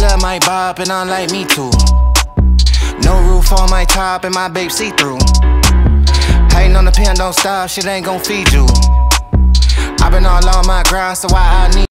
Love my bop and unlike me too. No roof on my top and my babe see-through. Hating on the pen, don't stop, shit ain't gon' feed you. I've been all on my grind, so why I need